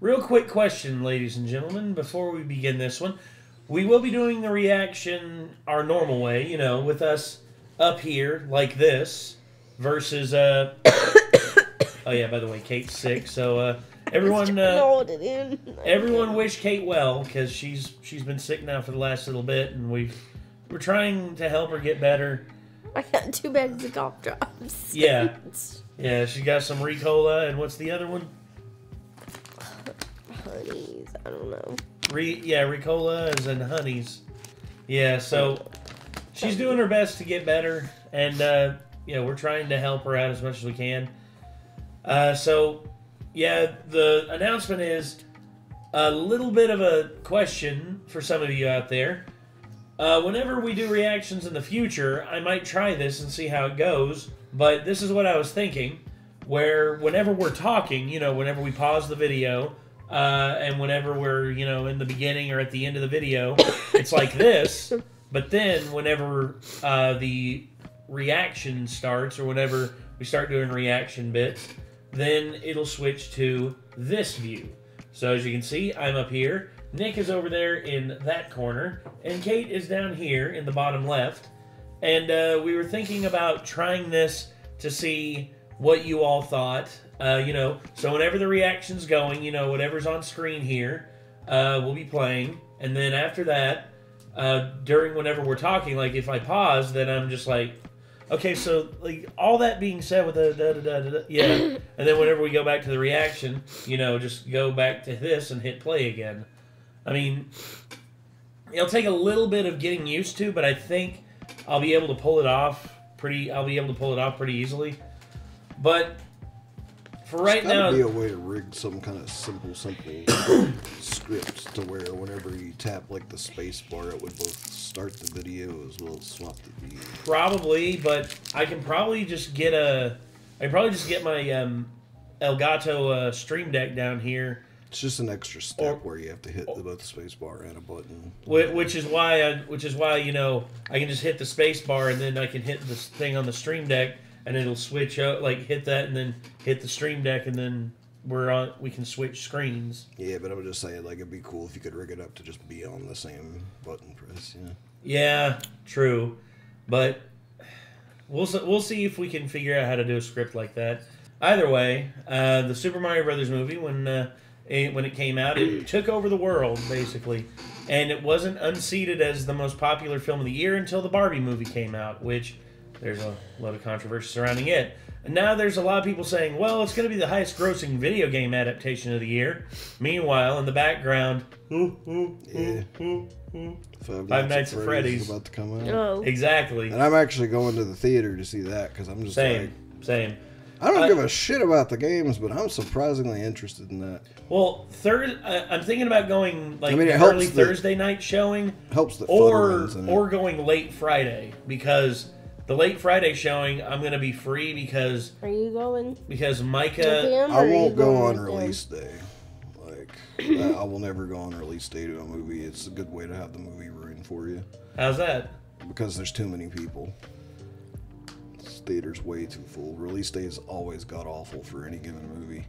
Real quick question, ladies and gentlemen, before we begin this one. We will be doing the reaction our normal way, you know, with us up here like this versus... oh, yeah, by the way, Kate's sick, so everyone wish Kate well, because she's been sick now for the last little bit, and we're trying to help her get better. I got 2 bags of cough drops. Yeah. Yeah, she got some Ricola, and what's the other one? Honeys, I don't know. Ricola is in honeys. Yeah, so she's doing her best to get better, and yeah, we're trying to help her out as much as we can. So, yeah, the announcement is a little bit of a question for some of you out there. Whenever we do reactions in the future, I might try this and see how it goes, but this is what I was thinking, where whenever we're talking, you know, whenever we pause the video, and whenever we're, you know, in the beginning or at the end of the video, it's like this, but then whenever the reaction starts, or whenever we start doing reaction bits, then it'll switch to this view. So as you can see, I'm up here, Nick is over there in that corner, and Kate is down here in the bottom left, and we were thinking about trying this to see what you all thought. You know, so whenever the reaction's going, you know, whatever's on screen here, we'll be playing, and then after that, during whenever we're talking, like if I pause, then I'm just like, okay, so like all that being said with the da-da-da-da-da, yeah, and then whenever we go back to the reaction, you know, just go back to this and hit play again. I mean, it'll take a little bit of getting used to, but I think I'll be able to pull it off pretty. I'll be able to pull it off pretty easily. But for right now, there's gotta be a way to rig some kind of simple scripts to where whenever you tap like the space bar, it would both start the video as well as swap the video. Probably, but I can probably just get a. I can probably just get my Elgato Stream Deck down here. It's just an extra step where you have to hit both the space bar and a button. Which is why, you know, I can just hit the space bar and then I can hit this thing on the Stream Deck and it'll switch out, like hit that and then hit the Stream Deck and then we can switch screens. Yeah, but I was just saying, like, it'd be cool if you could rig it up to just be on the same button press, you know? Yeah, true. But we'll see if we can figure out how to do a script like that. Either way, the Super Mario Brothers movie, when it came out, it took over the world, basically. And it wasn't unseated as the most popular film of the year until the Barbie movie came out, which there's a lot of controversy surrounding it. And now there's a lot of people saying, well, it's going to be the highest-grossing video game adaptation of the year. Meanwhile, in the background, Five Nights at Freddy's about to come out. Oh. Exactly. And I'm actually going to the theater to see that, because I'm just Same. I don't give a shit about the games, but I'm surprisingly interested in that. Well, I'm thinking about going like early Thursday night showing, or going late Friday, because the late Friday showing I'm gonna be free because. Are you going? Because Micah. I won't go on release day. Like I will never go on release day to a movie. It's a good way to have the movie ruined for you. How's that? Because there's too many people. Theater's way too full. Release day is always god awful for any given movie.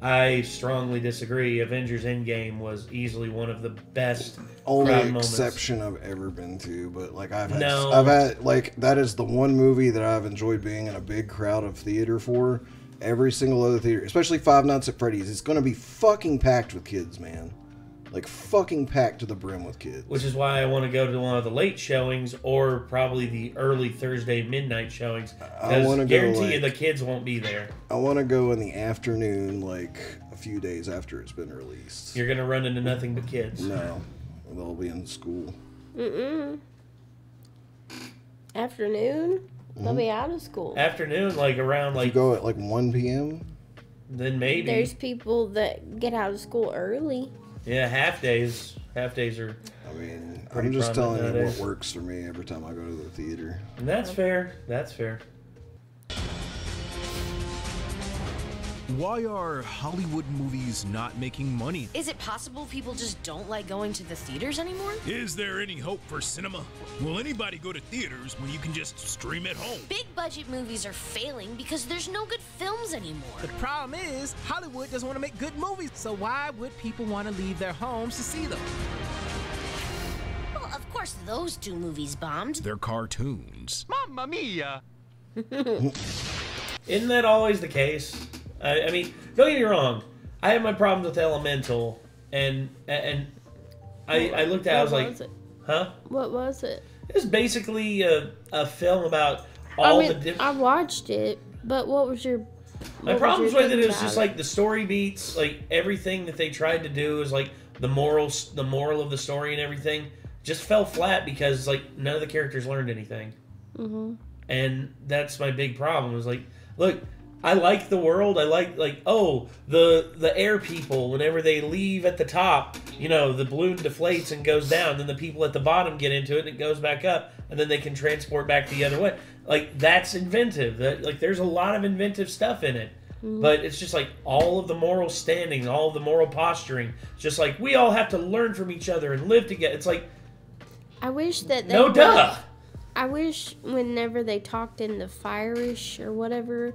I strongly disagree. Avengers: Endgame was easily one of the best. Only exception moments I've ever been to, but like I've had like that is the one movie that I've enjoyed being in a big crowd of theater for. Every single other theater, especially Five Nights at Freddy's, it's going to be fucking packed with kids, man. Like fucking packed to the brim with kids. Which is why I want to go to one of the late showings or probably the early Thursday midnight showings. I want to guarantee you the kids won't be there. I want to go in the afternoon, like a few days after it's been released. You're gonna run into nothing but kids. No, they'll be in school. Afternoon? They'll be out of school. Afternoon, like around like. You go at like 1 p.m. Then maybe. There's people that get out of school early. Yeah, half days are. I mean, I'm just telling you what works for me every time I go to the theater. And that's fair. That's fair. Why are Hollywood movies not making money? Is it possible people just don't like going to the theaters anymore? Is there any hope for cinema? Will anybody go to theaters when you can just stream at home? Big budget movies are failing because there's no good films anymore. The problem is, Hollywood doesn't want to make good movies, so why would people want to leave their homes to see them? Well, of course those two movies bombed. They're cartoons. Mamma mia! Isn't that always the case? I mean, don't get me wrong. I had my problems with Elemental, and I looked at it, I was like, huh? What was it? It was basically a film about all the different... I watched it, but what was your... My problems with it is just like the story beats, like everything that they tried to do is like the moral of the story and everything just fell flat because like none of the characters learned anything. Mm-hmm. And that's my big problem is like, look... I like the world. I like oh, the air people, whenever they leave at the top, you know, the balloon deflates and goes down. Then the people at the bottom get into it and it goes back up. And then they can transport back the other way. Like, that's inventive. That, like, there's a lot of inventive stuff in it. Mm-hmm. But it's just like all of the moral standing, all of the moral posturing. It's just like, we all have to learn from each other and live together. It's like... I wish that... They no duh! I wish whenever they talked in the Fire-ish or whatever...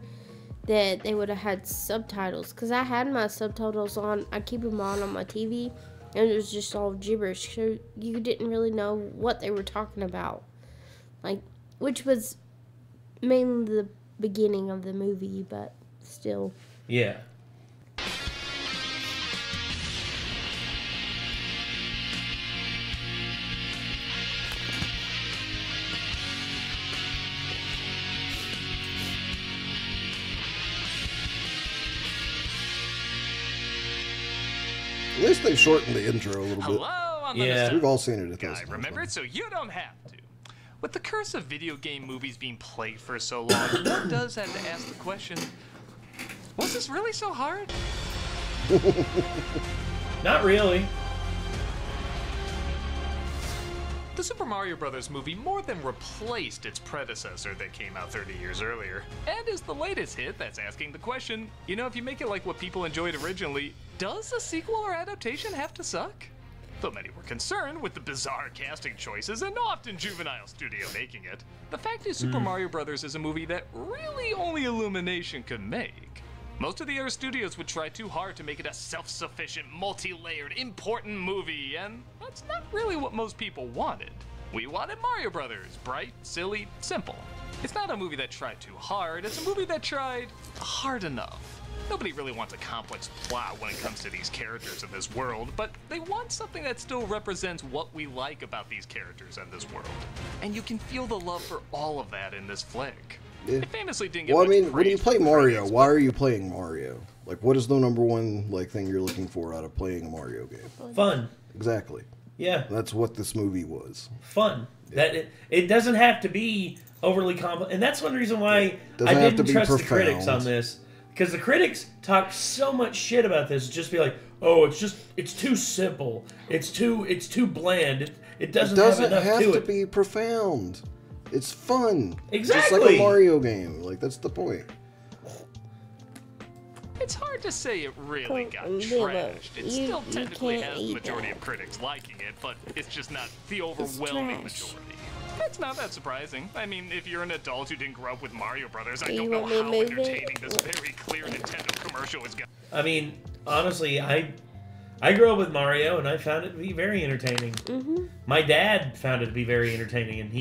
that they would have had subtitles, because I had my subtitles on. I keep them on my TV, and it was just all gibberish, so you didn't really know what they were talking about, like, which was mainly the beginning of the movie, but still. Yeah. At least they shortened the intro a little bit. Hello, I'm yeah. We've all seen it at this point. Remember it so you don't have to. With the curse of video game movies being plagued for so long, one does have to ask the question, was this really so hard? Not really. The Super Mario Brothers movie more than replaced its predecessor that came out 30 years earlier, and is the latest hit that's asking the question, you know, if you make it like what people enjoyed originally, does a sequel or adaptation have to suck? Though many were concerned with the bizarre casting choices and often juvenile studio making it, the fact is Super Mario Brothers is a movie that really only Illumination could make. Most of the other studios would try too hard to make it a self-sufficient, multi-layered, important movie, and that's not really what most people wanted. We wanted Mario Brothers, bright, silly, simple. It's not a movie that tried too hard, it's a movie that tried hard enough. Nobody really wants a complex plot when it comes to these characters in this world, but they want something that still represents what we like about these characters in this world. And you can feel the love for all of that in this flick. Yeah. It famously didn't get well, I mean, when you play Mario, why are you playing Mario? Like, what is the number one like thing you're looking for out of playing a Mario game? Fun. Exactly. Yeah. That's what this movie was. Fun. Yeah. That it doesn't have to be overly complex. And that's one reason why I didn't trust profound. The critics on this. Because the critics talk so much shit about this, just be like, "Oh, it's too simple. It's too bland. It doesn't have enough to it. Be profound. It's fun. Exactly. Just like a Mario game. Like that's the point." It's hard to say it really got trashed. It still technically has the majority of critics liking it, but it's just not the overwhelming majority. That's not that surprising. I mean, if you're an adult who didn't grow up with Mario Brothers, I don't know how entertaining this very clear Nintendo commercial is going to be. I mean, honestly, I grew up with Mario, and I found it to be very entertaining. Mm-hmm. My dad found it to be very entertaining, and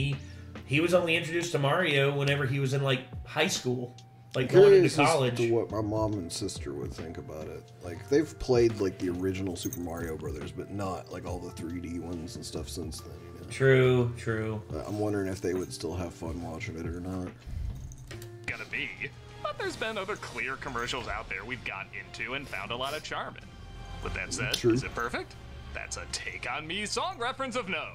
he was only introduced to Mario whenever he was in, like, high school. Like, going into college. To what my mom and sister would think about it. Like, they've played, like, the original Super Mario Brothers, but not, like, all the 3D ones and stuff since then. You know? True, true. I'm wondering if they would still have fun watching it or not. Gotta be. But there's been other clear commercials out there we've gotten into and found a lot of charm in. With that said, is it perfect? That's a Take On Me song reference of no.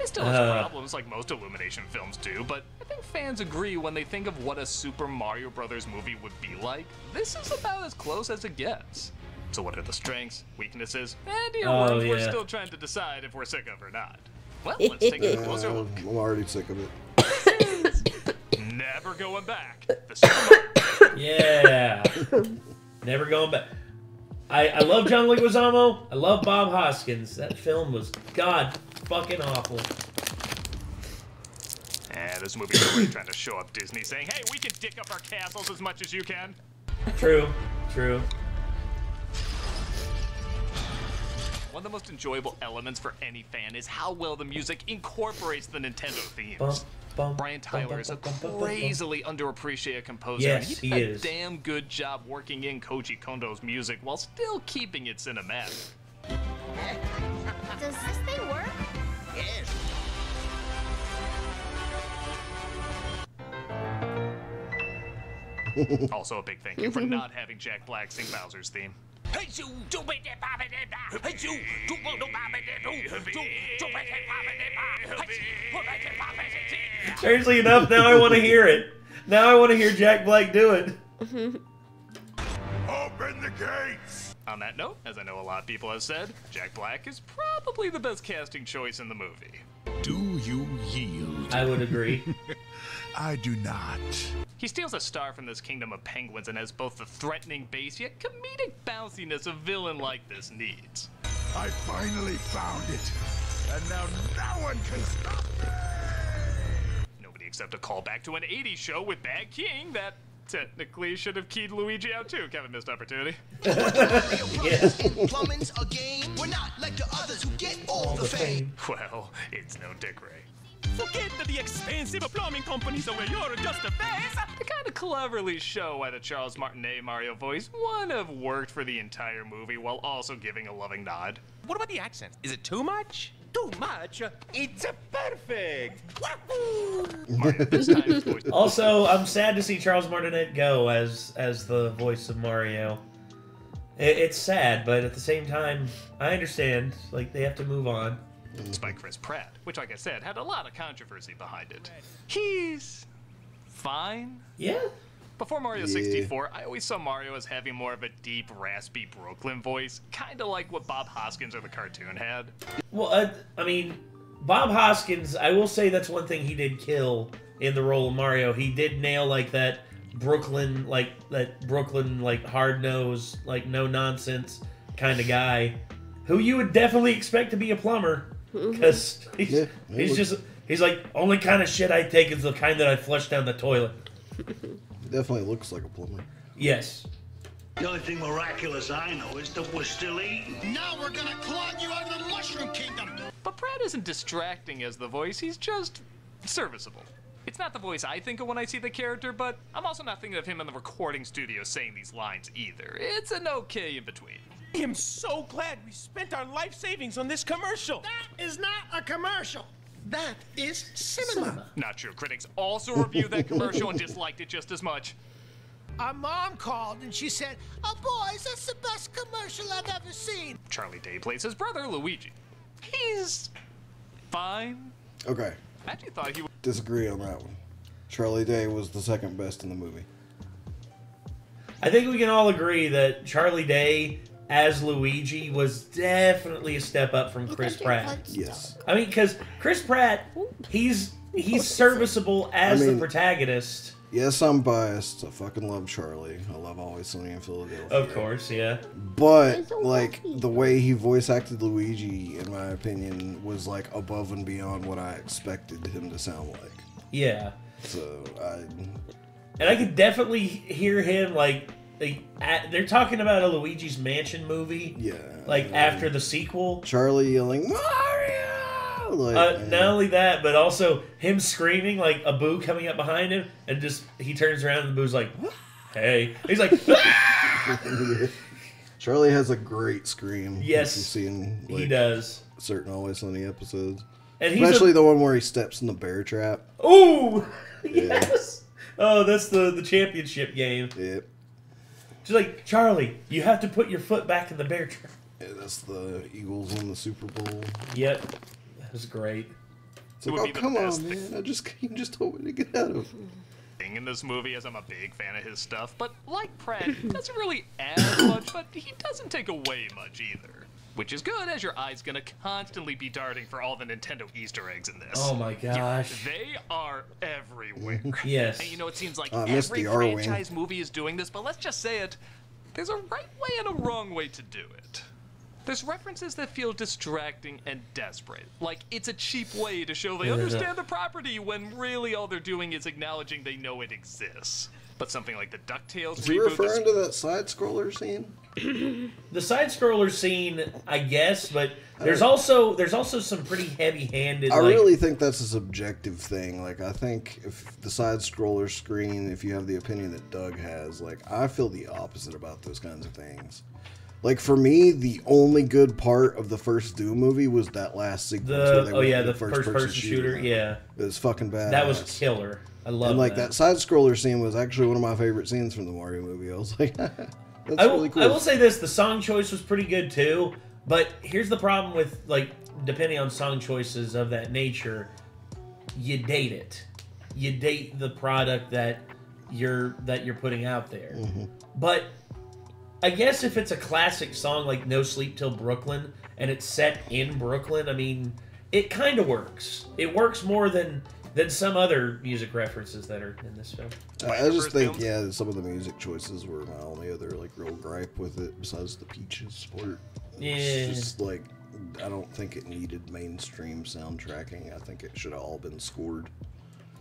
It still has problems like most Illumination films do, but I think fans agree when they think of what a Super Mario Brothers movie would be like, this is about as close as it gets. So what are the strengths, weaknesses, and ones we're still trying to decide if we're sick of or not? Well, let's take a closer look. I'm already sick of it. Never going back. The Super Mario. Yeah. Never going back. I love John Leguizamo. I love Bob Hoskins. That film was god fucking awful. This movie's already trying to show up Disney saying, hey, we can dick up our castles as much as you can. True, true. One of the most enjoyable elements for any fan is how well the music incorporates the Nintendo themes. Brian Tyler is a crazily underappreciated composer. Yes, he did a damn good job working in Koji Kondo's music while still keeping it cinematic. Does this thing work? Yes. Also a big thank you for not having Jack Black sing Bowser's theme. Seriously enough, now I want to hear it. Now I want to hear Jack Black do it. Open the gates! On that note, as I know a lot of people have said, Jack Black is probably the best casting choice in the movie. Do you yield? I would agree. I do not. He steals a star from this kingdom of penguins and has both the threatening base yet comedic bounciness a villain like this needs. I finally found it, and now no one can stop me! Nobody except a callback to an 80s show with Bad King that technically should have keyed Luigi out too. Kevin missed opportunity. Plumbing's a game. We're not like the others who get all the fame. Well, it's no Dick Ray. Forget that the expensive plumbing companies are where you're just a face. They kind of cleverly show why the Charles Martinet Mario voice would have worked for the entire movie while also giving a loving nod. What about the accent? Is it too much? Too much? It's a perfect! Wahoo! Also, I'm sad to see Charles Martinet go as the voice of Mario. It's sad, but at the same time, I understand. Like, they have to move on. It's by Chris Pratt, which, like I said, had a lot of controversy behind it. He's fine. Yeah. Before Mario 64, I always saw Mario as having more of a deep, raspy Brooklyn voice, kind of like what Bob Hoskins or the cartoon had. Well, I mean, Bob Hoskins, I will say that's one thing he did kill in the role of Mario. He did nail, like, that Brooklyn, like hard-nosed, like, no-nonsense kind of guy, who you would definitely expect to be a plumber. Because he's just, he's like, only kind of shit I take is the kind that I flush down the toilet. It definitely looks like a plumber. Yes. The only thing miraculous I know is that we're still eating. Now we're going to clog you out of the Mushroom Kingdom. But Pratt isn't distracting as the voice. He's just serviceable. It's not the voice I think of when I see the character, but I'm also not thinking of him in the recording studio saying these lines either. It's an okay in between. I am so glad we spent our life savings on this commercial. That is not a commercial. That is cinema. Not true. Critics also reviewed that commercial and disliked it just as much. Our mom called and she said, oh boys, that's the best commercial I've ever seen. Charlie Day plays his brother, Luigi. He's fine. Okay. I actually thought he would disagree on that one. Charlie Day was the second best in the movie. I think we can all agree that Charlie Day as Luigi was definitely a step up from Chris Pratt. Yes. I mean, because Chris Pratt, he's serviceable as the protagonist. Yes, I'm biased. I fucking love Charlie. I love Always Sunny in Philadelphia. Of course, yeah. But, like, the way he voice acted Luigi, in my opinion, was, like, above and beyond what I expected him to sound like. Yeah. So, and I could definitely hear him, like, they're talking about a Luigi's Mansion movie. Yeah. Like, after the sequel. Charlie yelling, Mario! Like, not only that, but also him screaming, like, a Boo coming up behind him, and just, he turns around and Boo's like, hey. He's like, ah! Charlie has a great scream. Yes. You've seen, like, he does. Certain Always Sunny episodes. And he's especially the one where he steps in the bear trap. Ooh! Yeah. Yes! Oh, that's the championship game. Yep. She's like, Charlie, you have to put your foot back in the bear trap. Yeah, that's the Eagles in the Super Bowl. Yep. That was great. It's like, oh, come on, man. You just told me to get out of it. Thing in this movie is I'm a big fan of his stuff, but like Pratt, he doesn't really add much, but he doesn't take away much either. Which is good, as your eye's gonna constantly be darting for all the Nintendo Easter eggs in this. Oh my gosh. Yeah, they are everywhere. Yes. And you know, it seems like every franchise movie is doing this, but let's just say it. There's a right way and a wrong way to do it. There's references that feel distracting and desperate, like it's a cheap way to show they understand the property when really all they're doing is acknowledging they know it exists. But something like the Ducktales reboot... Are you referring to that side-scroller scene? The side-scroller scene, I guess, but there's also some pretty heavy-handed... I really think that's a subjective thing. Like, I think if the side-scroller screen, if you have the opinion that Doug has, like, I feel the opposite about those kinds of things. Like, for me, the only good part of the first Doom movie was that last sequence. The first-person shooter. Yeah. It was fucking badass. That was killer. I love that. And, like, that side-scroller scene was actually one of my favorite scenes from the Mario movie. I was like, that's really cool. I will say this, the song choice was pretty good, too. But here's the problem with, like, depending on song choices of that nature, you date it. You date the product that you're putting out there. Mm-hmm. But... I guess if it's a classic song like No Sleep Till Brooklyn and it's set in Brooklyn, I mean, it kind of works. It works more than some other music references that are in this film. I just think, yeah, some of the music choices were my only other, like, real gripe with it besides the Peaches part. Yeah. It's just, like, I don't think it needed mainstream soundtracking. I think it should have all been scored.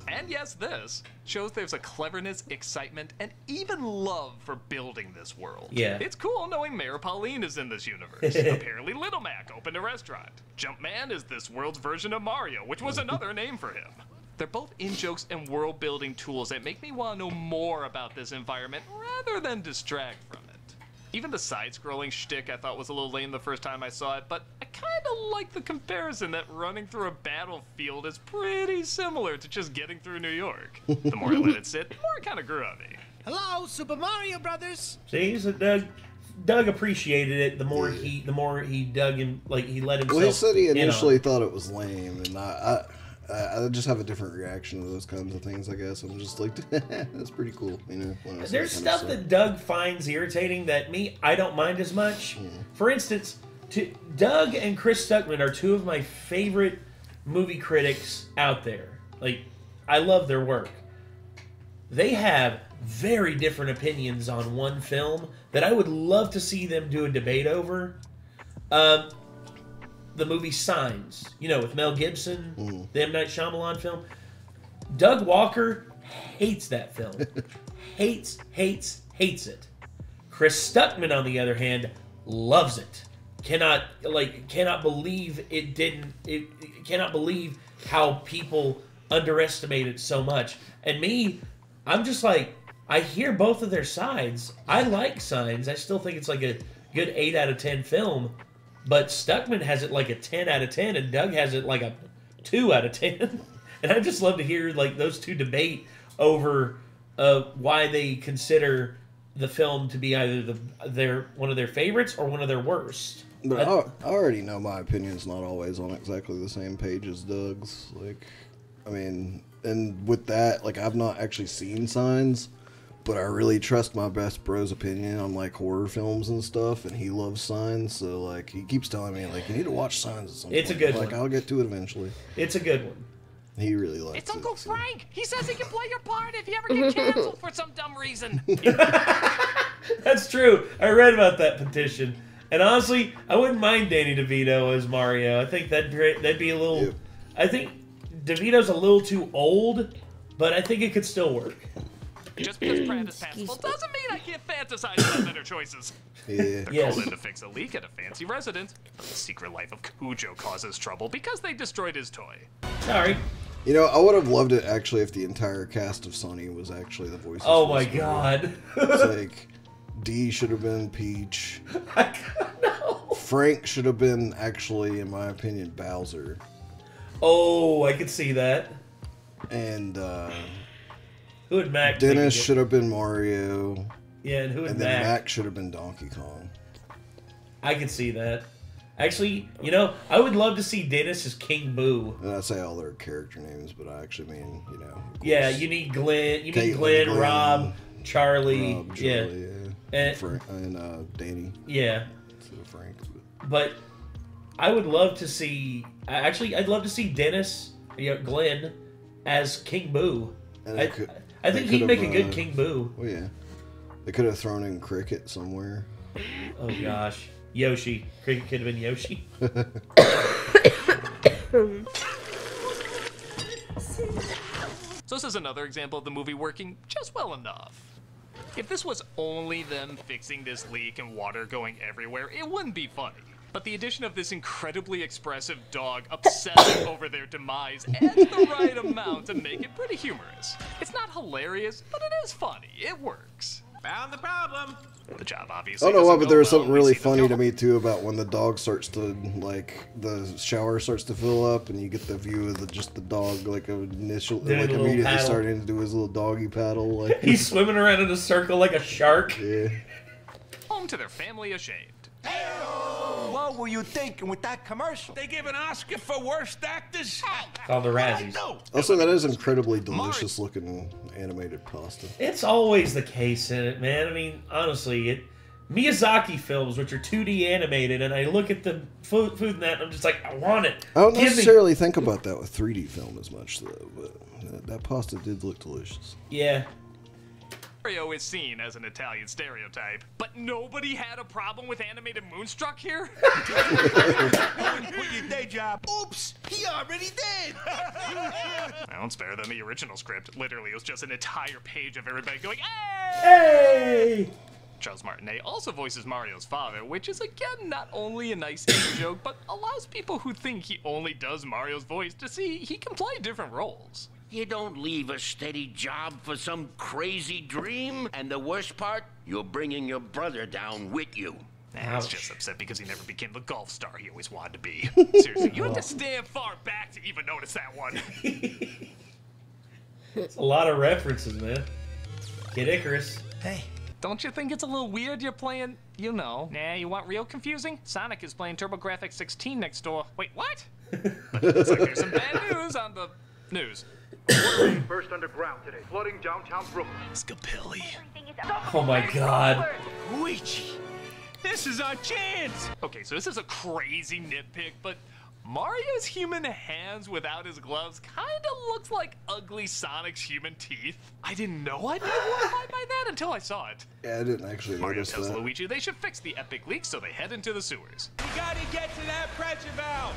And yes, this shows there's a cleverness, excitement, and even love for building this world. Yeah. It's cool knowing Mayor Pauline is in this universe. Apparently Little Mac opened a restaurant. Jumpman is this world's version of Mario, which was another name for him. They're both in-jokes and world-building tools that make me want to know more about this environment rather than distract from it. Even the side-scrolling shtick I thought was a little lame the first time I saw it, but I kind of like the comparison that running through a battlefield is pretty similar to just getting through New York. The more I let it sit, the more it kind of grew on me. Hello, Super Mario Brothers! See, so Doug appreciated it. The more he dug in, like, he let himself... Well, he said he initially thought it was lame, and I just have a different reaction to those kinds of things, I guess. I'm just like, that's pretty cool, you know. There's stuff that Doug finds irritating that I don't mind as much. Yeah. For instance, Doug and Chris Stuckman are two of my favorite movie critics out there. Like, I love their work. They have very different opinions on one film that I would love to see them do a debate over. The movie Signs, you know, with Mel Gibson, the M. Night Shyamalan film. Doug Walker hates that film. hates it. Chris Stuckman, on the other hand, loves it. Cannot believe it didn't. It cannot believe how people underestimate it so much. And me, I'm just like, I hear both of their sides. I like Signs. I still think it's like a good 8 out of 10 film. But Stuckman has it like a 10 out of 10, and Doug has it like a 2 out of 10. And I just love to hear, like, those two debate over why they consider the film to be either one of their favorites or one of their worst. But I already know my opinion's not always on exactly the same page as Doug's. Like, I mean, and with that, like, I've not actually seen Signs, but I really trust my best bro's opinion on, like, horror films and stuff, and he loves Signs, so, like, he keeps telling me, like, you need to watch Signs at some point. It's a good one. Like, I'll get to it eventually. It's a good one. He really likes it. It's Uncle Frank! He says he can play your part if you ever get canceled for some dumb reason! That's true. I read about that petition. And honestly, I wouldn't mind Danny DeVito as Mario. I think that'd be a little... Yep. I think DeVito's a little too old, but I think it could still work. Just because Pratt is passable doesn't mean I can't fantasize about better choices. Yeah. They're called in to fix a leak at a fancy residence, but the secret life of Cujo causes trouble because they destroyed his toy. Sorry. You know, I would have loved it, actually, if the entire cast of Sunny was actually the voices. Oh, my God. It's like, D should have been Peach. I don't know. Frank should have been, actually, in my opinion, Bowser. Oh, I could see that. And, who had Mac? Dennis should have been Mario. Yeah, and who had Mac? And then Mac should have been Donkey Kong. I could see that. Actually, you know, I would love to see Dennis as King Boo. And I say all their character names, but I actually mean, you know. Yeah, you need Glenn. You need Glenn, Rob, Charlie. Yeah. And Frank, and Danny. Yeah. So Frank. But I would love to see. Actually, I'd love to see Dennis, you know, Glenn, as King Boo. I think he'd make a good King Boo. Oh, yeah. They could have thrown in Cricket somewhere. Oh gosh. Yoshi. Cricket could have been Yoshi. So this is another example of the movie working just well enough. If this was only them fixing this leak and water going everywhere, it wouldn't be funny. But the addition of this incredibly expressive dog obsessing over their demise adds the right amount to make it pretty humorous. It's not hilarious, but it is funny. It works. Found the problem. The job obviously. Oh no, but there was something really funny to me too about when the dog starts to like the shower starts to fill up, and you get the view of the, just the dog like immediately paddle. Starting to do his little doggy paddle. Like he's swimming around in a circle like a shark. Yeah. Home to their family ashamed. Hey-o! What were you thinking with that commercial? They give an Oscar for worst actors. Called the Razzies. Also, that is incredibly delicious-looking animated pasta. It's always the case in it, man. I mean, honestly, Miyazaki films, which are 2D animated, and I look at the food in that, and I'm just like, I want it. I don't necessarily think about that with 3D film as much, though. But that pasta did look delicious. Yeah. Mario is seen as an Italian stereotype, but nobody had a problem with animated Moonstruck here? Quit your day job. Oops, he already did! I don't spare them the original script. Literally, it was just an entire page of everybody going, hey! Hey! Charles Martinet also voices Mario's father, which is again not only a nice joke, but allows people who think he only does Mario's voice to see he can play different roles. You don't leave a steady job for some crazy dream. And the worst part, you're bringing your brother down with you. I was just upset because he never became the golf star he always wanted to be. Seriously, you have to stand far back to even notice that one. It's a lot of references, man. Kid Icarus. Hey. Don't you think it's a little weird you're playing, you know? Nah, you want real confusing? Sonic is playing TurboGrafx-16 next door. Wait, what? But it looks like there's some bad news on the news. Water burst underground today, flooding downtown Brooklyn. Scapelli. Oh my god. Luigi, this is our chance. Okay, so this is a crazy nitpick, but Mario's human hands without his gloves kind of looks like ugly Sonic's human teeth. I didn't know I'd be horrified by that until I saw it. Yeah, I didn't actually notice that. Mario tells Luigi they should fix the epic leak, so they head into the sewers. We gotta get to that pressure valve.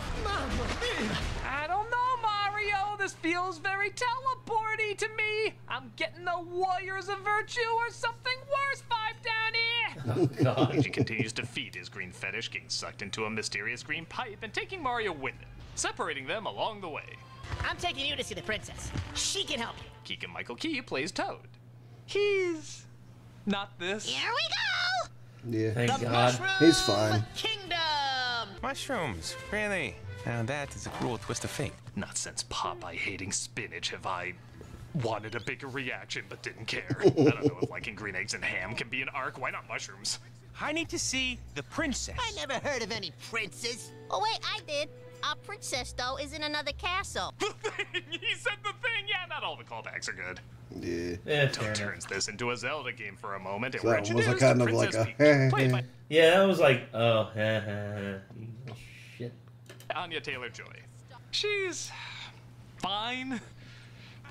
I don't know. Mario, this feels very teleporty to me. I'm getting the Warriors of Virtue or something worse vibe down here. Oh, God. Luigi continues to feed his green fetish, getting sucked into a mysterious green pipe and taking Mario with it, separating them along the way. I'm taking you to see the princess. She can help you. Keegan-Michael Key plays Toad. He's not this. Here we go. Yeah. Thank God. He's fine. Kingdom. Mushrooms, really? Now that is a cruel twist of fate. Not since Popeye hating spinach have I wanted a bigger reaction but didn't care. I don't know if liking green eggs and ham can be an arc. Why not mushrooms? I need to see the princess. I never heard of any princess. Oh wait, I did. Our princess, though, is in another castle. The thing! He said the thing! Yeah, not all the callbacks are good. Yeah. Toad turns this into a Zelda game for a moment. So that was kind of like a... Yeah, that was like, oh, shit. Anya Taylor-Joy. She's fine.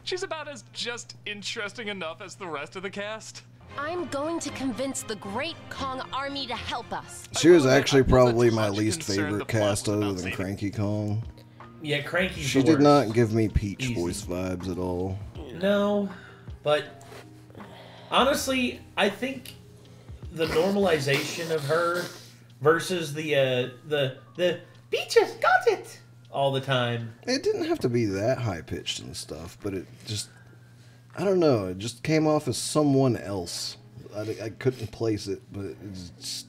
She's about as just interesting enough as the rest of the cast. I'm going to convince the Great Kong Army to help us. She was actually probably my least favorite cast other than Cranky Kong. Yeah, Cranky. She did not give me Peach voice vibes at all. No, but honestly, I think the normalization of her versus the Peaches got it all the time. It didn't have to be that high pitched and stuff, but it just, I don't know, it just came off as someone else. I couldn't place it, but it just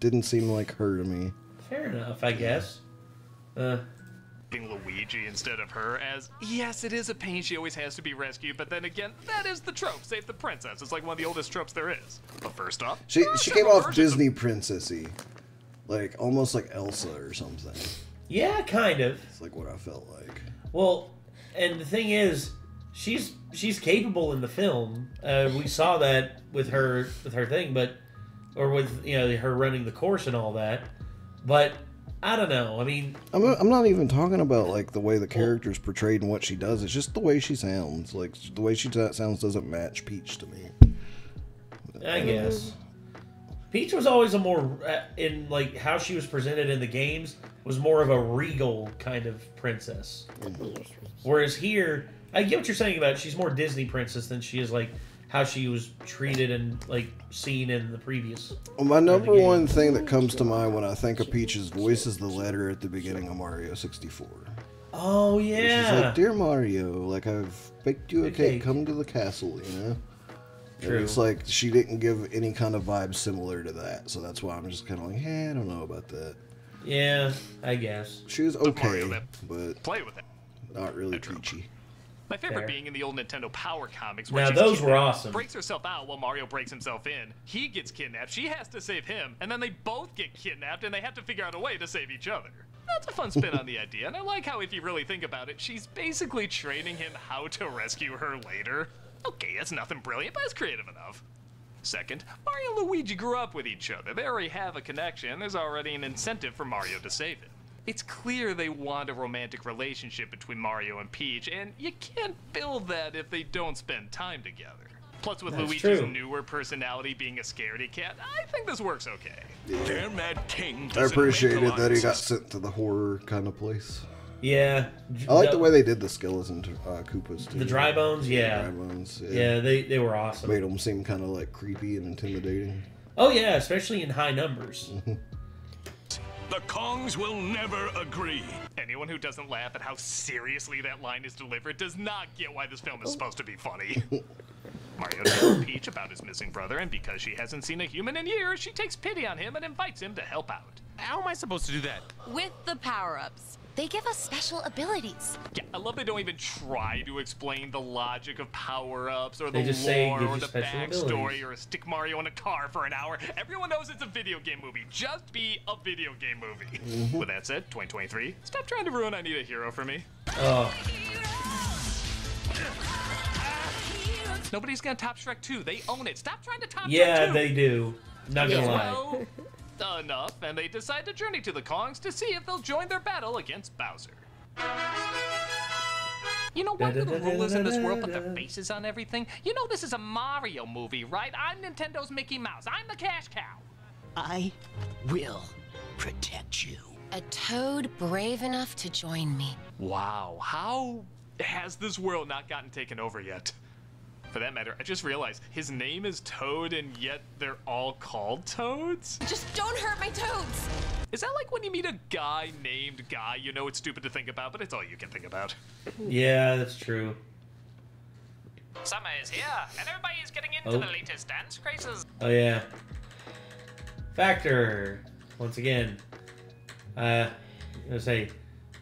didn't seem like her to me. Fair enough, I guess. Luigi instead of her, as yes, it is a pain she always has to be rescued, but then again, that is the trope. Save the princess. It's like one of the oldest tropes there is. But first off, she came off Disney princessy, like almost like Elsa or something. Yeah, kind of. It's like what I felt like. Well, and the thing is, she's capable in the film. We saw that with her thing, but with her running the course and all that, but. I don't know. I mean, I'm not even talking about like the way the character's portrayed and what she does. It's just the way she sounds. Like the way she sounds doesn't match Peach to me. I guess. Peach was always a more, in like how she was presented in the games, was more of a regal kind of princess. Whereas here, I get what you're saying about it. She's more Disney princess than she is like how she was treated and like seen in the previous. Well, my number one thing that comes to mind when I think of Peach's voice is the letter at the beginning of Mario 64. Oh yeah. She's like, "Dear Mario, like I've baked you a cake. Come to the castle," you know. True. And it's like she didn't give any kind of vibe similar to that, so that's why I'm just kind of like, hey, I don't know about that. Yeah, I guess. She was okay, but play with it. Not really peachy. My favorite being in the old Nintendo Power comics. Where those were awesome. Breaks herself out while Mario breaks himself in. He gets kidnapped. She has to save him, and then they both get kidnapped, and they have to figure out a way to save each other. That's a fun spin on the idea, and I like how, if you really think about it, she's basically training him how to rescue her later. Okay, that's nothing brilliant, but it's creative enough. Second, Mario and Luigi grew up with each other. They already have a connection. There's already an incentive for Mario to save him. It's clear they want a romantic relationship between Mario and Peach, and you can't build that if they don't spend time together. Plus, with Luigi's newer personality being a scaredy cat, I think this works okay. Yeah. Damn that king! I appreciated that he got sent to the horror kind of place. Yeah, I like the way they did the skeletons and Koopas too. The dry bones, yeah. The dry bones, yeah. Yeah, they were awesome. Made them seem kind of like creepy and intimidating. Oh yeah, especially in high numbers. The Kongs will never agree. Anyone who doesn't laugh at how seriously that line is delivered does not get why this film is supposed to be funny. Mario tells Peach about his missing brother, and because she hasn't seen a human in years, she takes pity on him and invites him to help out. How am I supposed to do that? With the power-ups. They give us special abilities. Yeah, I love they don't even try to explain the logic of power-ups or the lore or the backstory or stick Mario in a car for an hour. Everyone knows it's a video game movie. Just be a video game movie. Mm-hmm. With that said, 2023, stop trying to ruin I Need a Hero for me. Oh. Nobody's gonna top Shrek 2. They own it. Stop trying to top Shrek 2. Yeah, they do. Not gonna lie. Enough, and they decide to journey to the Kongs to see if they'll join their battle against Bowser. You know what are the rulers in this world put their faces on everything? You know this is a Mario movie, right? I'm Nintendo's Mickey Mouse. I'm the cash cow. I will protect you. A toad brave enough to join me. Wow, how has this world not gotten taken over yet? For that matter, I just realized his name is Toad, and yet they're all called Toads? Just don't hurt my Toads! Is that like when you meet a guy named Guy? You know it's stupid to think about, but it's all you can think about. Yeah, that's true. Summer is here, and everybody's getting into the latest dance crazes. Oh, yeah. Factor. Once again. I was gonna say,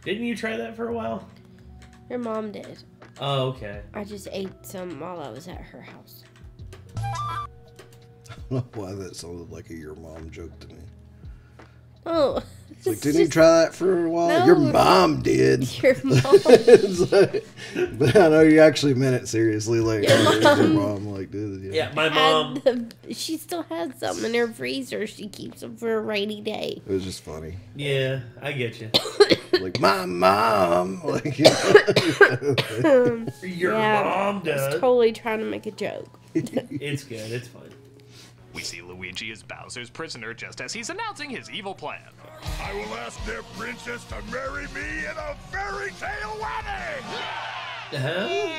didn't you try that for a while? Your mom did. Oh, okay. I just ate some while I was at her house. I don't know why that sounded like a your mom joke to me. Oh. It's like, didn't you try that for a while? No, your mom did. Your mom. It's like, but I know you actually meant it seriously. Like, your mom like, did it. Yeah, my mom. She still has some in her freezer. She keeps them for a rainy day. It was just funny. Yeah, I get you. Like, my mom. Like, you know, your mom does. I was totally trying to make a joke. It's good. It's fun. We see Luigi as Bowser's prisoner just as he's announcing his evil plan. I will ask their princess to marry me in a fairy tale wedding! Yeah.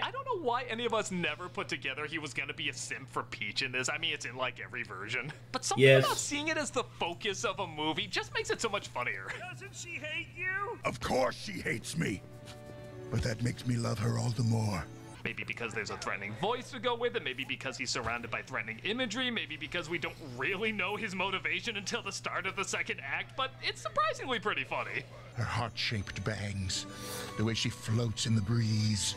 I don't know why any of us never put together he was gonna be a simp for Peach in this. I mean, it's in like every version. But something about seeing it as the focus of a movie just makes it so much funnier. Doesn't she hate you? Of course she hates me. But that makes me love her all the more. Maybe because there's a threatening voice to go with it, maybe because he's surrounded by threatening imagery, maybe because we don't really know his motivation until the start of the second act, but it's surprisingly pretty funny. Her heart-shaped bangs, the way she floats in the breeze,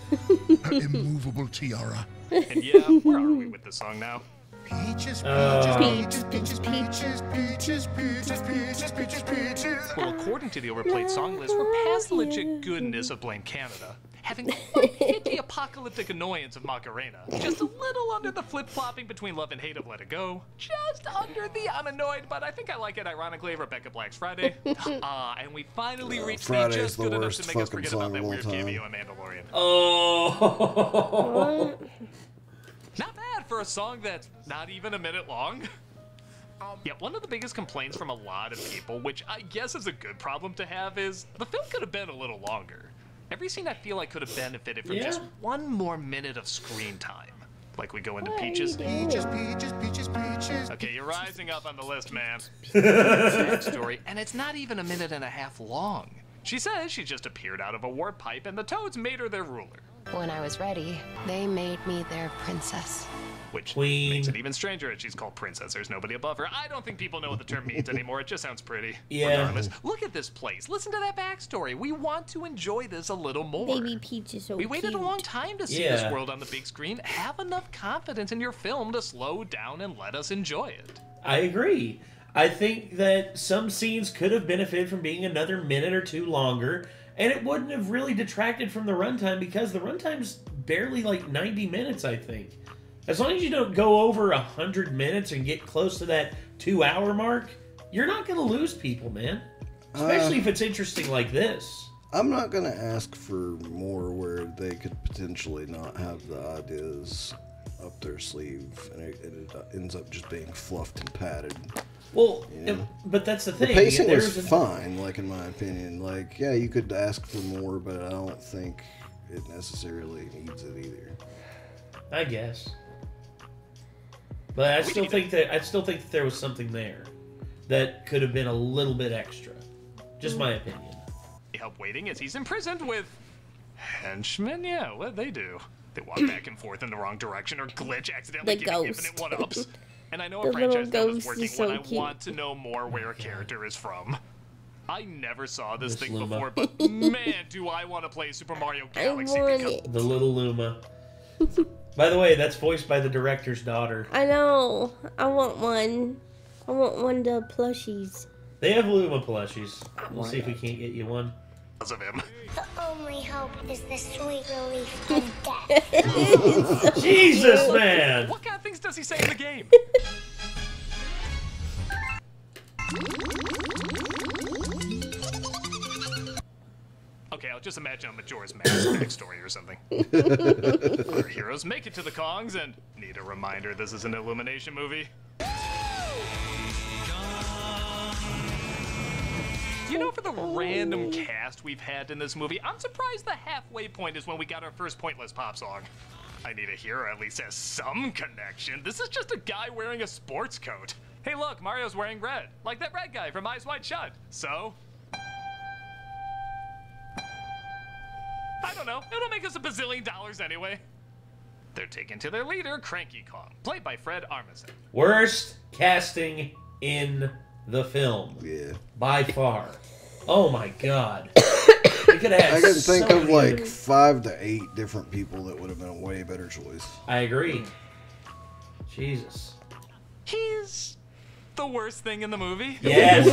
her immovable tiara. And yeah, where are we with the song now? Peaches, peaches, peaches, peaches, peaches, peaches, peaches, peaches, peaches. Well, according to the overplayed song list, we're past legit goodness of Blame Canada. Having quite hit the apocalyptic annoyance of Macarena. Just a little under the flip-flopping between Love and Hate of Let It Go. Just under the I'm annoyed, but I think I like it ironically Rebecca Black's Friday. And we finally reached just good enough to make us forget about that weird cameo in Mandalorian. Oh! Not bad for a song that's not even a minute long. Yeah, one of the biggest complaints from a lot of people, which I guess is a good problem to have, is the film could have been a little longer. Every scene I feel like could have benefited from just one more minute of screen time. Like we go into Peaches. Peaches, Peaches, Peaches, Peaches. Okay, you're rising up on the list, man. Sad story, and it's not even a minute and a half long. She says she just appeared out of a warp pipe and the toads made her their ruler. When I was ready, they made me their princess. Which makes it even stranger that she's called princess. There's nobody above her. I don't think people know what the term means anymore. It just sounds pretty. Yeah. Regardless, look at this place. Listen to that backstory. We want to enjoy this a little more. Baby Peach is so cute. We waited a long time to see this world on the big screen. Have enough confidence in your film to slow down and let us enjoy it. I agree. I think that some scenes could have benefited from being another minute or two longer, and it wouldn't have really detracted from the runtime because the runtime's barely like 90 minutes, I think. As long as you don't go over 100 minutes and get close to that 2-hour mark, you're not going to lose people, man. Especially if it's interesting like this. I'm not going to ask for more where they could potentially not have the ideas up their sleeve and it ends up just being fluffed and padded. Well, you know? But that's the thing. The pacing was fine, like, in my opinion. Like, yeah, you could ask for more, but I don't think it necessarily needs it either. I guess. But I still think that there was something there that could have been a little bit extra. Just my opinion. Help waiting as he's imprisoned with henchmen. Yeah, what they do? They walk back and forth in the wrong direction or glitch accidentally giving infinite one-ups. And I know a franchise that was working when I want to know more where a character is from. I never saw this thing before, but man, do I want to play Super Mario Galaxy because the little Luma. By the way, that's voiced by the director's daughter. I know. I want one. I want one of the plushies. They have Luma plushies. We'll see if we can't get you one. Of him. The only hope is the sweet relief of death. So Jesus, man! What kind of things does he say in the game? Okay, I'll just imagine a Majora's Mask backstory or something. Our heroes make it to the Kongs and need a reminder this is an Illumination movie. You know, for the random cast we've had in this movie, I'm surprised the halfway point is when we got our first pointless pop song. I need a hero at least has some connection. This is just a guy wearing a sports coat. Hey, look, Mario's wearing red, like that red guy from Eyes Wide Shut. So, I don't know. It'll make us $1 bazillion anyway. They're taken to their leader, Cranky Kong, played by Fred Armisen. Worst casting in the film, by far. Oh my God! You could have. I can think of like 5 to 8 different people that would have been a way better choice. I agree. Jesus, he's the worst thing in the movie. Yes,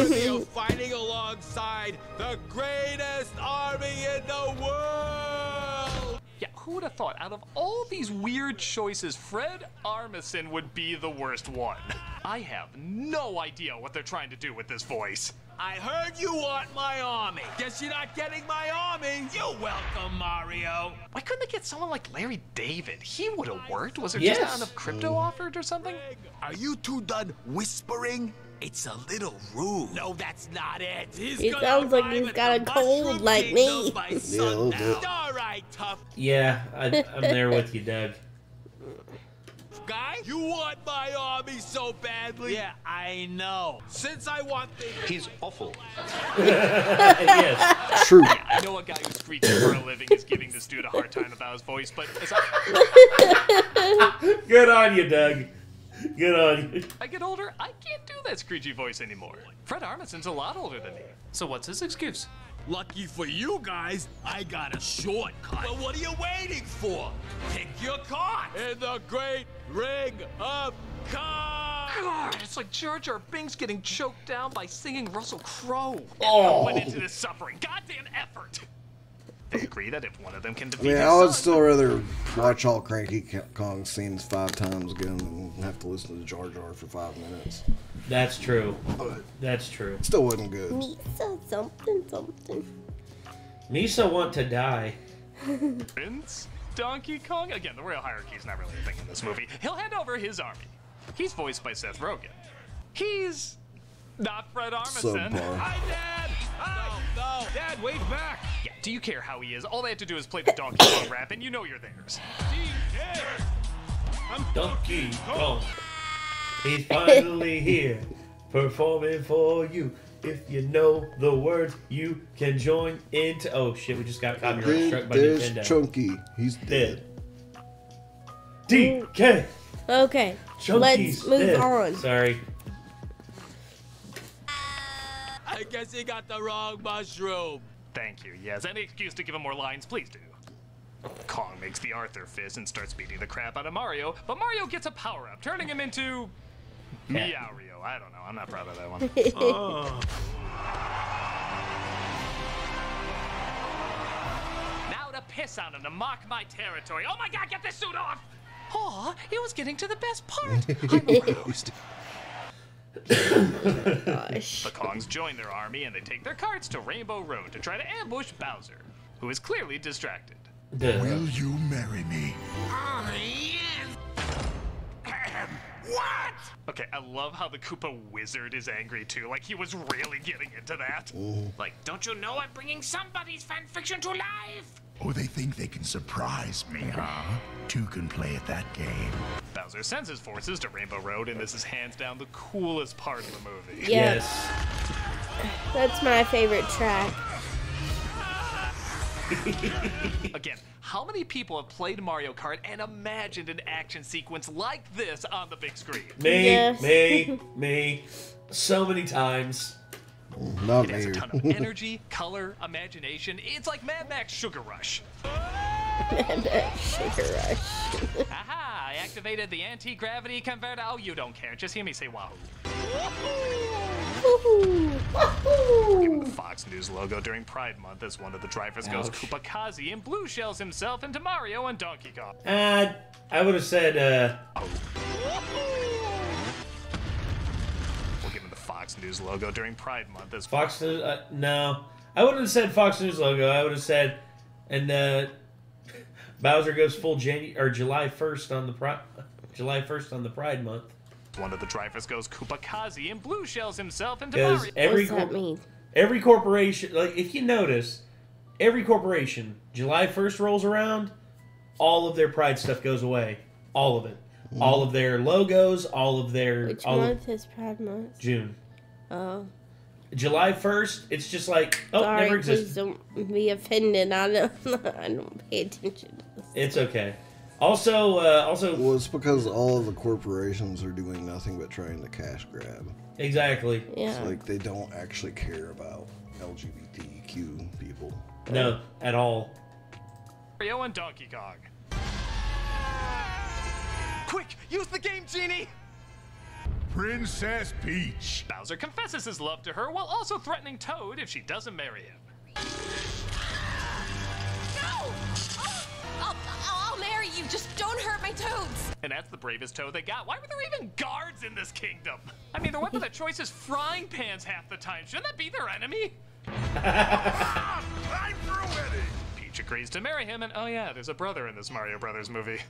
fighting alongside the greatest army in the world. Yeah, who would have thought? Out of all these weird choices, Fred Armisen would be the worst one. I have no idea what they're trying to do with this voice. I heard you want my army. Guess you're not getting my army. You're welcome, Mario. Why couldn't they get someone like Larry David? He would have worked. Was there just not enough crypto offered or something? Are you two done whispering? It's a little rude. No, that's not it. It sounds like he's got a cold like me. All right, tough. Yeah, I'm there with you, Doug. Guy, you want my army so badly. Yeah, I know. Since I want things, he's awful. Yes, true. Yeah, I know a guy who's screeching for a living is giving this dude a hard time about his voice, but as I... Good on you, Doug. Good on you. I get older, I can't do that screechy voice anymore. Fred Armisen's a lot older than me. So what's his excuse? Lucky for you guys, I got a shortcut. Well, what are you waiting for? Pick your card. In the great ring of cards. God, it's like Jar Jar Binks getting choked down by singing Russell Crowe. Oh. Went into this suffering. Goddamn effort. They agree that if one of them can defeat his son, I would still rather watch all Cranky Kong scenes 5 times again than have to listen to Jar Jar for 5 minutes. That's true. But that's true. Still wasn't good. Misa something something. Misa want to die. Prince Donkey Kong? Again, the royal hierarchy is not really a thing in this movie. He'll hand over his army. He's voiced by Seth Rogen. He's not Fred Armisen. Hi, Dad! No, no! Dad, wait back! Yeah, do you care how he is? All they have to do is play the Donkey Kong rap, and you know you're theirs. Do you care? I'm Donkey Kong. He's finally here, performing for you. If you know the words, you can join into. Oh shit, we just got copyright struck by Nintendo. There's Chunky. He's dead. DK. Okay. Chunky's Let's move on. Sorry. I guess he got the wrong mushroom. Thank you. Yes, any excuse to give him more lines, please do. Kong makes the Arthur fist and starts beating the crap out of Mario, but Mario gets a power up, turning him into Meowrio. I don't know. I'm not proud of that one. Oh. Now to piss on him, to mock my territory. Oh my God! Get this suit off! Oh, it was getting to the best part. I'm aroused. Gosh. The Kongs join their army and they take their carts to Rainbow Road to try to ambush Bowser, who is clearly distracted. Will you marry me? Oh, yes. What? Okay, I love how the Koopa wizard is angry too. Like he was really getting into that. Oh. Like, don't you know I'm bringing somebody's fanfiction to life? Oh, they think they can surprise me, huh? Two can play at that game. Bowser sends his forces to Rainbow Road, and this is hands down the coolest part of the movie. Yep. Yes. That's my favorite track. Again, how many people have played Mario Kart and imagined an action sequence like this on the big screen? Me, yes. me. So many times. Not it has a ton of energy, color, imagination. It's like Mad Max Sugar Rush. Mad Max Sugar Rush. Aha! I activated the anti-gravity converter. Oh, you don't care. Just hear me say wow. Given the Fox News logo during Pride Month as one of the drivers goes Koopakazi and blue shells himself into Mario and Donkey Kong. I would have said, Fox News logo during Pride Month as Fox News. No, I wouldn't have said Fox News logo. I would have said, and Bowser goes full July 1st on the July 1st on the Pride Month. One of the drivers goes Koopakazi and blue shells himself into Mario. Every corporation, like if you notice, every corporation, July 1st rolls around, all of their Pride stuff goes away, all of it. All of their logos, all of their... Which month is Pride Month? June. Oh. July 1st, it's just like, oh, sorry, never existed. Don't be offended. I don't pay attention to this. It's okay. Also, well, it's because all of the corporations are doing nothing but trying to cash grab. Exactly. Yeah. It's like they don't actually care about LGBTQ people. No, at all. Mario and Donkey Kong. Quick, use the game genie! Princess Peach. Bowser confesses his love to her while also threatening Toad if she doesn't marry him. No! I'll marry you, just don't hurt my toads! And that's the bravest Toad they got. Why were there even guards in this kingdom? I mean, the weapon of choice is frying pans half the time. Shouldn't that be their enemy? I'm through with it! Peach agrees to marry him, and oh yeah, there's a brother in this Mario Brothers movie.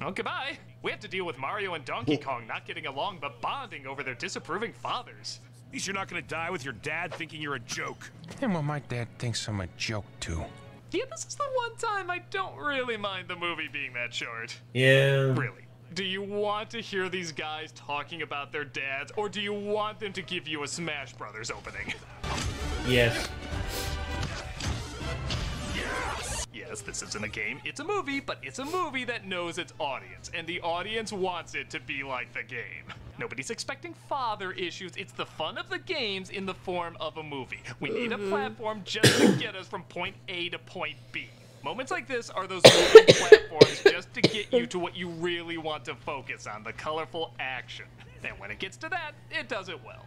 Oh, goodbye. We have to deal with Mario and Donkey Kong not getting along, but bonding over their disapproving fathers. At least you're not going to die with your dad thinking you're a joke. And well, my dad thinks I'm a joke, too. Yeah, this is the one time I don't really mind the movie being that short. Yeah. Really. Do you want to hear these guys talking about their dads, or do you want them to give you a Smash Brothers opening? Yes. Yes, this isn't a game, it's a movie, but it's a movie that knows its audience, and the audience wants it to be like the game. Nobody's expecting father issues, it's the fun of the games in the form of a movie. We need a platform just to get us from point A to point B. Moments like this are those moving platforms just to get you to what you really want to focus on, the colorful action. And when it gets to that, it does it well.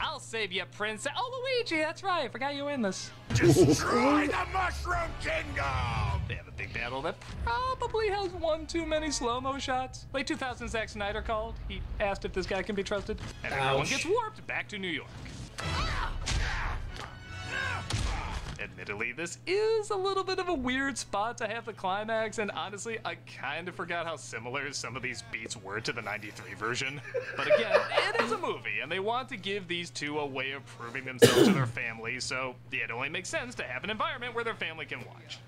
I'll save you, Princess. Oh, Luigi, that's right. I forgot you were in this. Destroy the Mushroom Kingdom! They have a big battle that probably has one too many slow-mo shots. Late 2000, Zack Snyder called. He asked if this guy can be trusted. And everyone gets warped back to New York. Admittedly, this is a little bit of a weird spot to have the climax, and honestly, I kind of forgot how similar some of these beats were to the 93 version. But again, it is a movie, and they want to give these two a way of proving themselves to their family, so it only makes sense to have an environment where their family can watch.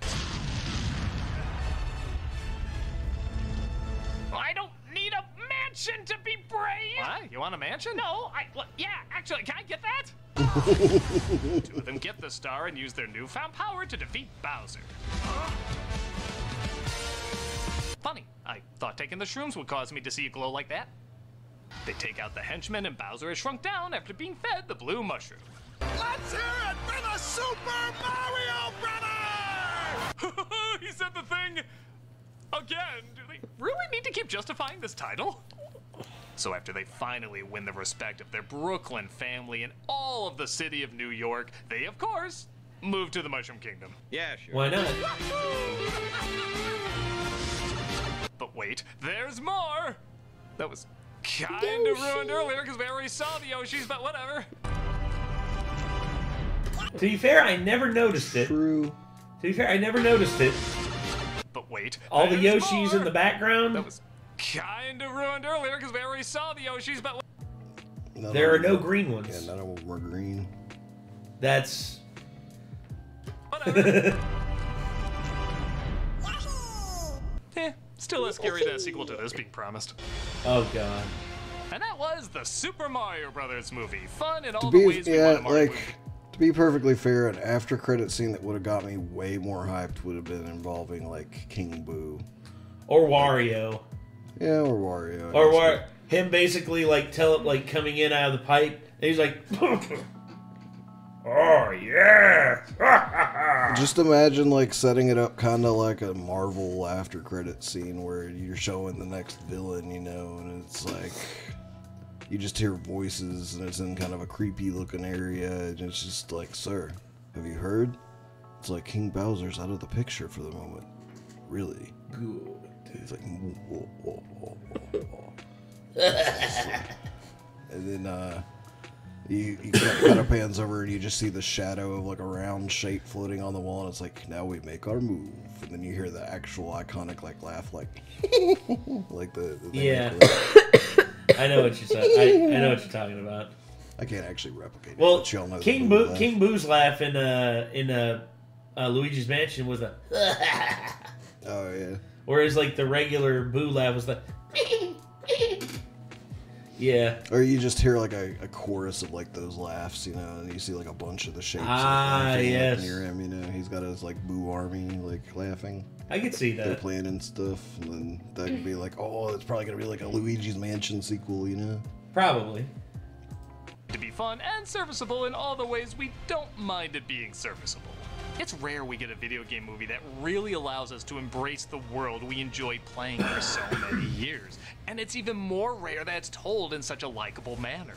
I don't need a mansion to be brave! What? You want a mansion? No, actually, can I get that? Two of them get the star and use their newfound power to defeat Bowser. Funny, I thought taking the shrooms would cause me to see a glow like that. They take out the henchman and Bowser is shrunk down after being fed the blue mushroom. Let's hear it for the Super Mario Brothers! He said the thing again! Do they really need to keep justifying this title? So after they finally win the respect of their Brooklyn family and all of the city of New York, they, of course, move to the Mushroom Kingdom. Yeah, sure. Why not? But wait, there's more! That was kind of ruined earlier because we already saw the Yoshis, but whatever. To be fair, I never noticed it. True. To be fair, I never noticed it. But wait, all the Yoshis more in the background? That was kind of ruined earlier because we already saw the Yoshis, but none there are no green ones. Yeah, none of them were green. That's whatever. Still less scary than a sequel to this being promised. Oh god. And that was the Super Mario Brothers movie. Fun in all the ways we want a Mario movie. To be perfectly fair, an after credit scene that would have got me way more hyped would have been involving like King Boo or Wario. Yeah, or Wario. Or him basically like coming in out of the pipe, and he's like, "Oh yeah!" Just imagine like setting it up kind of like a Marvel after credit scene where you're showing the next villain, you know, and it's like you just hear voices, and it's in kind of a creepy looking area, and it's just like, "Sir, have you heard? It's like King Bowser's out of the picture for the moment." Really? Cool. It's like, whoa, whoa, whoa, whoa, whoa. And then you kind of pans over and you just see the shadow of like a round shape floating on the wall, and it's like, now we make our move. And then you hear the actual iconic like laugh, like like the yeah. I know what you're saying. I know what you're talking about. I can't actually replicate it. Well, y'all know King Boo's laugh in Luigi's Mansion was a oh yeah. Whereas, like, the regular Boo laugh was like, yeah. Or you just hear, like, a chorus of, like, those laughs, you know, and you see, like, a bunch of the shapes. Ah, like, yes. Like, near him, you know, he's got his, like, Boo army, like, laughing. I could see that. They're playing and stuff, and then that could be like, oh, it's probably going to be, like, a Luigi's Mansion sequel, you know? Probably. To be fun and serviceable in all the ways we don't mind it being serviceable. It's rare we get a video game movie that really allows us to embrace the world we enjoyed playing for so many years, and it's even more rare that it's told in such a likable manner.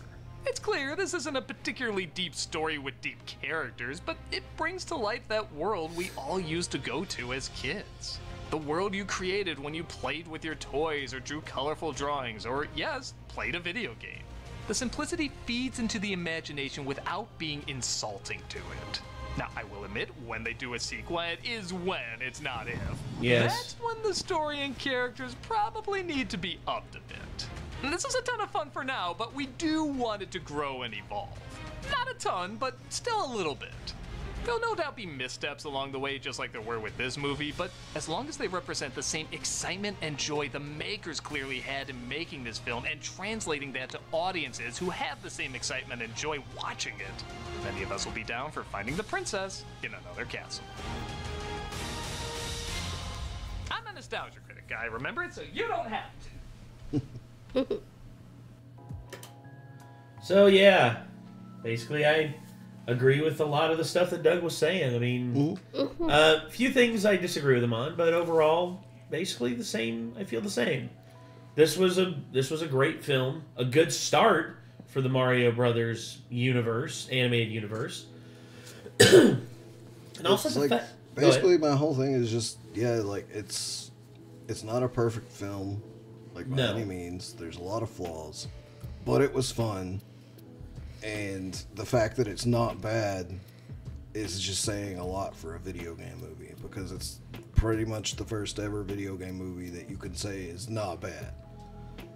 It's clear this isn't a particularly deep story with deep characters, but it brings to life that world we all used to go to as kids. The world you created when you played with your toys or drew colorful drawings or, yes, played a video game. The simplicity feeds into the imagination without being insulting to it. Now, I will admit, when they do a sequel, it is when, it's not if. Yes. That's when the story and characters probably need to be upped a bit. And this is a ton of fun for now, but we do want it to grow and evolve. Not a ton, but still a little bit. There'll no doubt be missteps along the way, just like there were with this movie, but as long as they represent the same excitement and joy the makers clearly had in making this film and translating that to audiences who have the same excitement and joy watching it, many of us will be down for finding the princess in another castle. I'm a nostalgia critic guy, remember it, so you don't have to. So yeah, basically I agree with a lot of the stuff that Doug was saying. I mean, few things I disagree with him on, but overall, basically the same. I feel the same. This was a great film, a good start for the Mario Brothers universe, animated universe. And also, it's like, basically, my whole thing is just like it's not a perfect film, like by any means. There's a lot of flaws, but it was fun. And the fact that it's not bad is just saying a lot for a video game movie, because it's pretty much the first ever video game movie that you can say is not bad.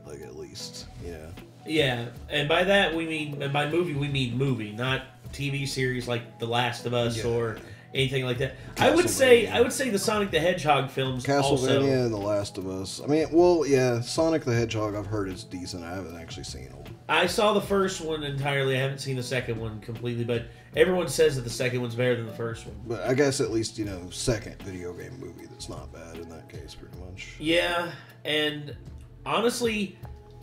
Like, at least, you know. Yeah, and by that we mean, and by movie we mean movie, not TV series like The Last of Us or anything like that. I would say the Sonic the Hedgehog films, Castlevania also, and The Last of Us. I mean, well, yeah, Sonic the Hedgehog I've heard is decent. I haven't actually seen them. I saw the first one entirely. I haven't seen the second one completely, but everyone says that the second one's better than the first one. But I guess at least, you know, second video game movie that's not bad in that case, pretty much. Yeah, and honestly,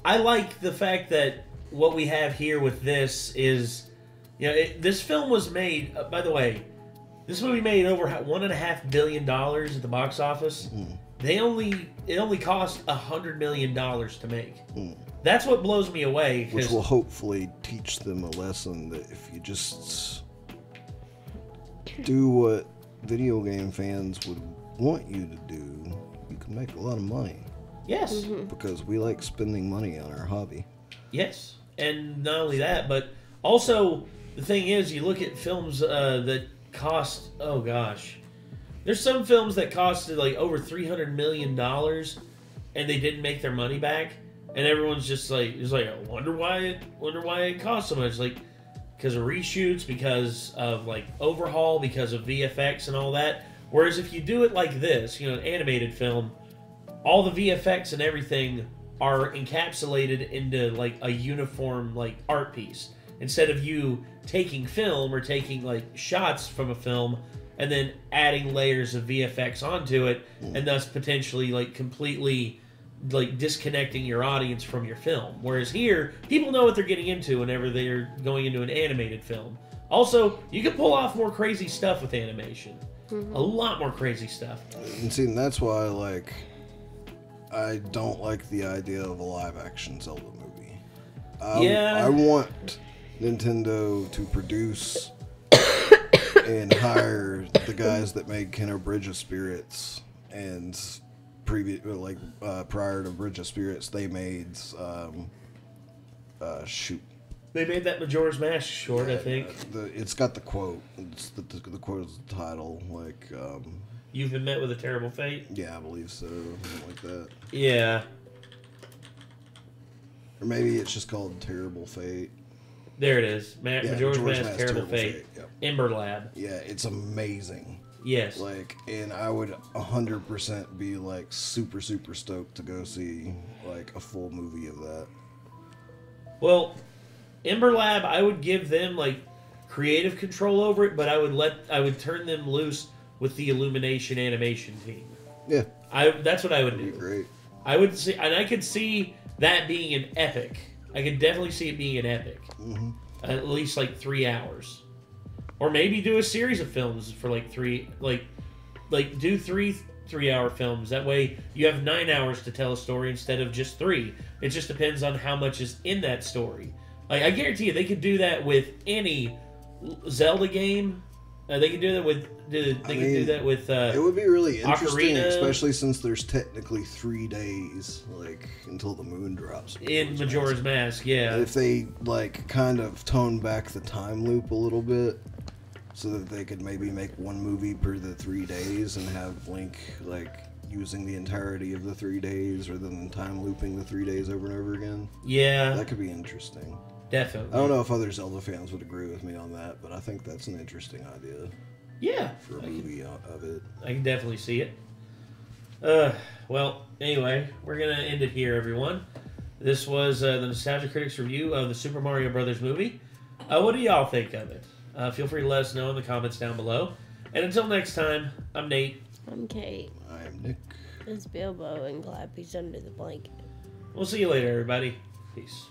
I like the fact that what we have here with this is, you know, this film was made, by the way, this movie made over $1.5 billion at the box office. Mm. It only cost $100 million to make. Mm. That's what blows me away. Which will hopefully teach them a lesson that if you just do what video game fans would want you to do, you can make a lot of money. Yes. Mm-hmm. Because we like spending money on our hobby. Yes. And not only that, but also the thing is, you look at films that cost, oh gosh, there's some films that costed like over $300 million and they didn't make their money back. And everyone's just like, I wonder why it cost so much. Like, because of reshoots, because of like overhaul, because of VFX and all that. Whereas if you do it like this, you know, an animated film, all the VFX and everything are encapsulated into like a uniform like art piece. Instead of you taking film or taking like shots from a film and then adding layers of VFX onto it, and thus potentially like completely like disconnecting your audience from your film. Whereas here, people know what they're getting into whenever they're going into an animated film. Also, you can pull off more crazy stuff with animation. Mm-hmm. A lot more crazy stuff. And see, that's why I don't like the idea of a live-action Zelda movie. I want Nintendo to produce and hire the guys that made Bridge of Spirits, and prior to Bridge of Spirits, they made they made that Majora's Mask short, I think. It's got the quote. It's the quote is the title, like. You've been met with a terrible fate? Yeah, I believe so. Something like that. Yeah. Or maybe it's just called Terrible Fate. There it is. Majora's Mask, Terrible Fate. Yep. Ember Lab. Yeah, it's amazing. Yes. Like, and I would 100% be, like, super, super stoked to go see, like, a full movie of that. Well, Ember Lab, I would give them, like, creative control over it, but I would turn them loose with the Illumination animation team. Yeah. That's what I would do. Great. I would see, and I could see that being an epic. I could definitely see it being an epic. Mm-hmm. At least like 3 hours. Or maybe do a series of films for like do 3 3-hour films. That way you have 9 hours to tell a story instead of just 3. It just depends on how much is in that story. Like, I guarantee you they could do that with any Zelda game. They could do that with. It would be really interesting, Ocarina, especially since there's technically 3 days, like, until the moon drops in Majora's Mask. Yeah. And if they like kind of tone back the time loop a little bit, so that they could maybe make one movie per the 3 days and have Link like using the entirety of the 3 days, rather than time looping the 3 days over and over again. Yeah. That could be interesting. Definitely. I don't know if other Zelda fans would agree with me on that, but I think that's an interesting idea. Yeah. For a movie of it. I can definitely see it. Well, anyway, we're going to end it here, everyone. This was the Nostalgia Critics review of the Super Mario Brothers movie. What do y'all think of it? Feel free to let us know in the comments down below. And until next time, I'm Nate. I'm Kate. I'm Nick. It's Bilbo, and Glad he's under the blanket. We'll see you later, everybody. Peace.